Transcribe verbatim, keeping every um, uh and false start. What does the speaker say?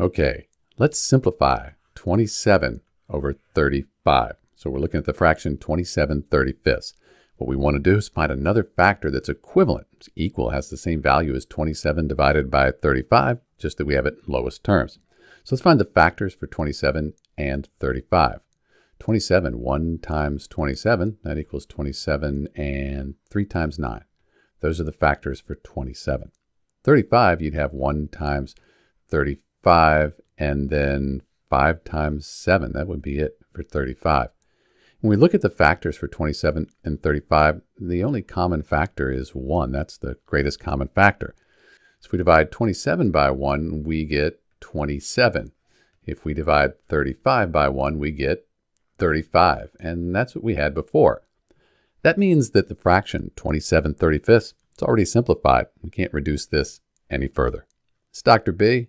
Okay, let's simplify twenty-seven over thirty-five. So we're looking at the fraction twenty-seven thirty-fifths. What we want to do is find another factor that's equivalent. It's equal, has the same value as twenty-seven divided by thirty-five, just that we have it in lowest terms. So let's find the factors for twenty-seven and thirty-five. twenty-seven, one times twenty-seven, that equals twenty-seven, and three times nine. Those are the factors for twenty-seven. thirty-five, you'd have one times thirty-five, and then five times seven. That would be it for thirty-five. When we look at the factors for twenty-seven and thirty-five, the only common factor is one. That's the greatest common factor. So if we divide twenty-seven by one, we get twenty-seven. If we divide thirty-five by one, we get thirty-five. And that's what we had before. That means that the fraction twenty-seven thirty-fifths, it's already simplified. We can't reduce this any further. It's Doctor B,